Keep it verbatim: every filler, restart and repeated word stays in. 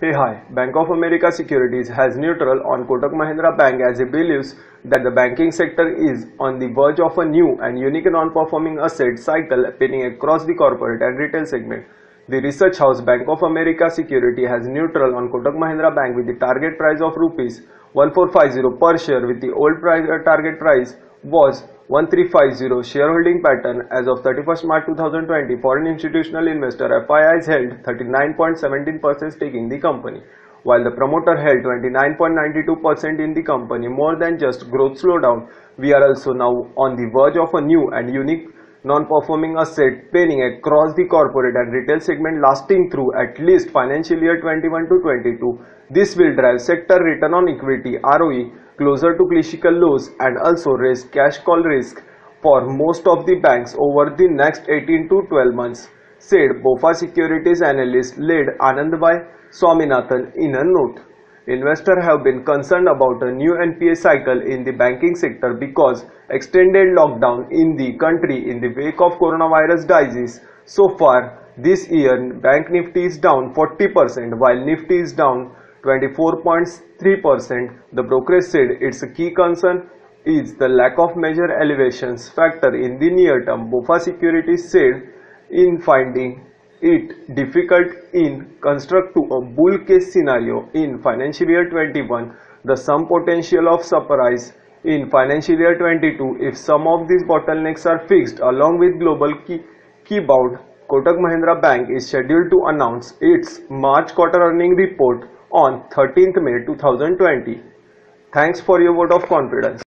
Hey hi, Bank of America Securities has neutral on Kotak Mahindra Bank as it believes that the banking sector is on the verge of a new and unique non-performing asset cycle happening across the corporate and retail segment. The research house Bank of America Securities has neutral on Kotak Mahindra Bank with the target price of rupees one four five zero per share with the old price, uh, target price was one three five zero. Shareholding pattern as of thirty-first March two thousand twenty, foreign institutional investor F I Is held thirty-nine point one seven percent stake in the company, while the promoter held twenty-nine point nine two percent in the company. More than just growth slowdown, we are also now on the verge of a new and unique non-performing asset penning across the corporate and retail segment lasting through at least financial year twenty-one to twenty-two. This will drive sector return on equity R O E closer to cyclical lows and also raise cash call risk for most of the banks over the next eighteen to twelve months, said B O F A Securities analyst led Anand Swaminathan in a note. Investors have been concerned about a new N P A cycle in the banking sector because extended lockdown in the country in the wake of coronavirus disease. So far this year, Bank Nifty is down forty percent while Nifty is down twenty-four point three percent. The brokerage said its key concern is the lack of major elevations factor in the near term. B O F A Securities said in finding it difficult in construct to a bull case scenario in financial year twenty-one, the some potential of surprise in financial year twenty-two if some of these bottlenecks are fixed along with global key, key bout. Kotak Mahindra Bank is scheduled to announce its March quarter earning report on thirteenth May two thousand twenty. Thanks for your vote of confidence.